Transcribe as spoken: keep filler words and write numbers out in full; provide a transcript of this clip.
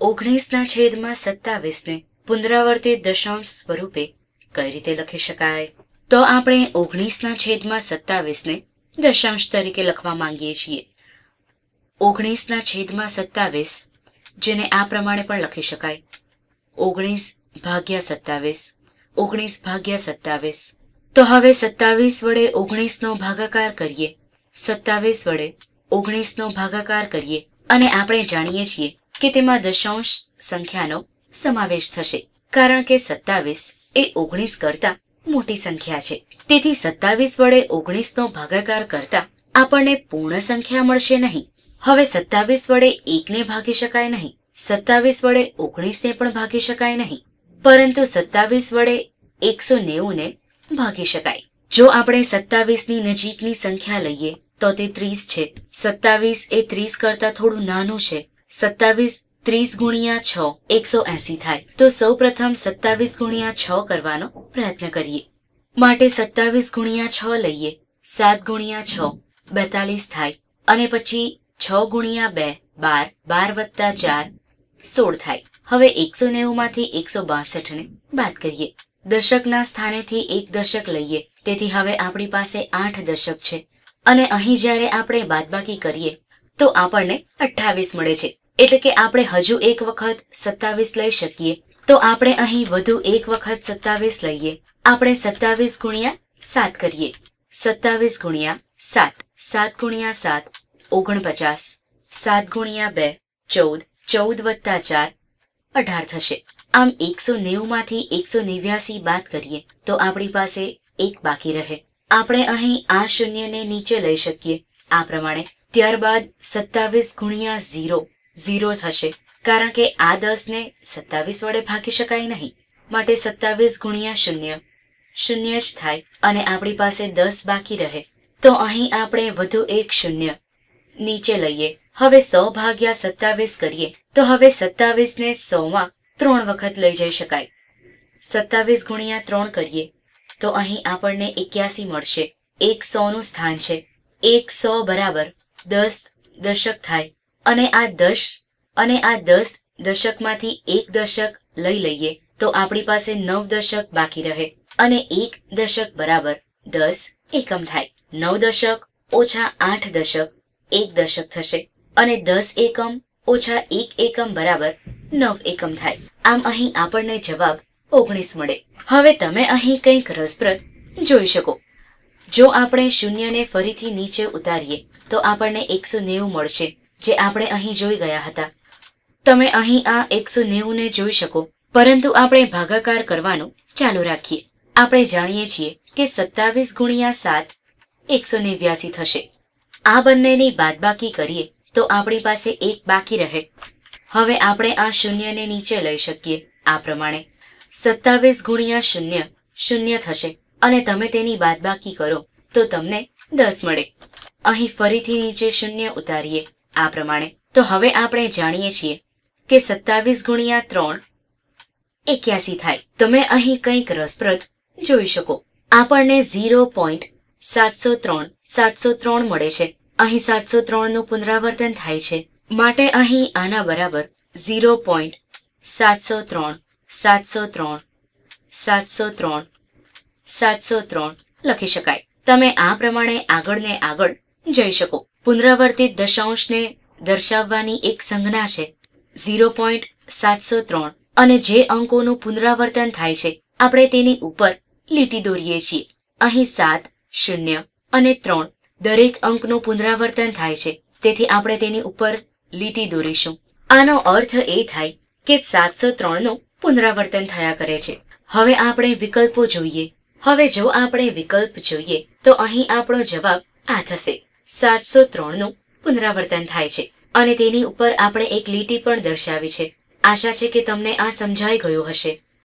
ઓગણીસના છેદમાં સત્તાવીસને પુનરાવર્તિત દશાંશ સ્વરૂપે કઈ રીતે લખી શકાય? તો આપણે ઓગણીસના છેદમાં સત્તાવીસને દશાંશ તરીકે લખવા માંગીએ છીએ। ઓગણીસના છેદમાં સત્તાવીસ, જેને આ પ્રમાણે પણ લખી શકાય। ઓગણીસ ભાગ્યા સત્તાવીસ, ઓગણીસ ભાગ્યા સત્તાવીસ। તો હવે સત્તાવીસ વડે ઓગણીસનો ભાગાકાર કરીએ, સત્તાવીસ વડે ઓગણીસનો ભાગાકાર કરીએ અને આપણે જાણીએ છીએ કે તેમાં દશાંશ સંખ્યાનો સમાવેશ થશે, કારણ કે સત્તાવીસ એ ઓગણીસ કરતા મોટી સંખ્યા છે। તેથી સત્તાવીસ વડે ઓગણીસનો ભાગાકાર કરતા આપણને પૂર્ણ સંખ્યા મળશે નહીં। હવે સત્તાવીસ વડે એકને ભાગી શકાય નહીં, સત્તાવીસ વડે ઓગણીસને પણ ભાગી શકાય નહીં, પરંતુ સત્તાવીસ વડે એકસો નેવુંને ભાગી શકાય। જો આપણે સત્તાવીસની નજીકની સંખ્યા લઈએ તો તે ત્રીસ છે। સત્તાવીસ એ ત્રીસ કરતા થોડું નાનું છે। સત્તાવીસ ત્રીસ ગુણ્યા છ એકસો એસી થાય। તો સૌ પ્રથમ સત્તાવીસ ગુણ્યા છ કરવાનો પ્રયત્ન કરીએ। માટે સત્તાવીસ ગુણ્યા છ લઈએ, સાત ગુણ્યા છ બેતાલીસ થાય અને પછી છ ગુણ્યા બે બાર, બાર વત્તા ચાર સોળ થાય। હવે એકસો નેવું માંથી એકસો બાસઠ ને બાદ કરીએ। દશકના સ્થાનેથી એક દશક લઈએ, તેથી હવે આપણી પાસે આઠ દશક છે અને અહીં જ્યારે આપણે બાદબાકી કરીએ તો આપણને અઠ્ઠાવીસ મળે છે। એટલે કે આપણે હજુ એક વખત સત્તાવીસ લઈ શકીએ। તો આપણે અહીં વધુ એક વખત સત્તાવીસ લઈએ। આપણે સત્તાવીસ ગુણ્યા સાત કરીએ, સત્તાવીસ ગુણ્યા સાત, સાત ગુણ્યા સાત ઓગણપચાસ, સાત ગુણ્યા બે ચૌદ, ચૌદ વત્તા ચાર અઢાર થશે। આમ એકસો નેવું માંથી એકસો નેવ્યાસી બાદ કરીએ તો આપણી પાસે એક બાકી રહે। આપણે અહીં આ શૂન્યને નીચે લઈ શકીએ આ પ્રમાણે। ત્યારબાદ સત્તાવીસ ગુણ્યા ઝીરો ઝીરો થશે, કારણ કે આ દસ ને સત્તાવીસ વડે ભાગી શકાય નહીં, માટે સત્તાવીસ ગુણ્યા શૂન્ય શૂન્ય જ થાય અને આપણી પાસે દસ બાકી રહે। તો અહીં આપણે વધુ એક શૂન્ય નીચે લઈએ। હવે સો ભાગ્યા સત્તાવીસ કરીએ તો હવે સત્તાવીસ ને સો માં ત્રણ વખત લઈ જઈ શકાય। સત્તાવીસ ગુણ્યા ત્રણ કરીએ તો અહીં આપણને એક્યાસી મળશે। એક સો નું સ્થાન છે। એક સો બરાબર દસ દશક થાય અને આ દસ અને આ દસ દશકમાંથી એક દશક લઈ લઈએ તો આપણી પાસે નવ દશક બાકી રહે અને એક દશક બરાબર દસ એકમ થાય। નવ દશક ઓછા આઠ દશક એક દશક થશે અને દસ એકમ ઓછા એક એકમ બરાબર નવ એકમ થાય। આમ અહીં આપણને જવાબ ઓગણીસ મળે। હવે તમે અહીં કંઈક રસપ્રદ જોઈ શકો। જો આપણે શૂન્યને ફરીથી નીચે ઉતારીએ તો આપણને એકસો નેવું મળશે, જે આપણે અહીં જોઈ ગયા હતા। તમે અહીં આ એકસો નેવું ને જોઈ શકો, પરંતુ આપણે ભાગાકાર કરવાનું ચાલુ રાખીએ। આપણે જાણીએ છીએ કે સત્તાવીસ ગુણ્યા સાત એકસો નેવ્યાસી થશે। આ બંનેની બાદબાકી કરીએ તો આપણી પાસે એક બાકી રહે। હવે આપણે આ શૂન્યને નીચે લઈ શકીએ આ પ્રમાણે। સત્તાવીસ ગુણ્યા શૂન્ય શૂન્ય થશે અને તમે તેની બાદબાકી કરો તો તમને દસ મળે। અહીં ફરીથી નીચે શૂન્ય ઉતારીએ આ પ્રમાણે। તો હવે આપણે જાણીએ છીએ કે સત્તાવીસ ગુણ્યા ત્રણ એક્યાસી થાય। તમે અહીં કંઈક રસપ્રદ જોઈ શકો। આપણને ઝીરો પોઈન્ટ સાતસો ત્રણ સાતસો ત્રણ મળે છે। અહીં સાતસો ત્રણનું પુનરાવર્તન થાય છે, માટે અહીં આના બરાબર ઝીરો પોઈન્ટ સાતસો ત્રણ સાતસો ત્રણ સાતસો ત્રણ સાતસો ત્રણ લખી શકાય। તમે આ પ્રમાણે આગળ ને આગળ જઈ શકો। પુનરાવર્તિત દશાંશને દર્શાવવાની એક સંજ્ઞા છે ઝીરો પોઈન્ટ સાતસો ત્રણ અને જે અંકોનું પુનરાવર્તન થાય છે આપણે તેની ઉપર લીટી દોરીએ છીએ। અહીં સાત શૂન્ય અને ત્રણ દરેક અંકનું પુનરાવર્તન થાય છે, તેથી આપણે તેની ઉપર લીટી દોરીશું। આનો અર્થ એ થાય કે સાતસો ત્રણનું પુનરાવર્તન થયા કરે છે। હવે આપણે વિકલ્પો જોઈએ। હવે જો આપણે વિકલ્પ જોઈએ તો અહીં આપણો જવાબ આ થશે। સાતસો ત્રણનું પુનરાવર્તન થાય છે અને તેની ઉપર આપણે એક લીટી પણ દર્શાવી છે। આશા છે કે તમને આ સમજાઈ ગયું હશે।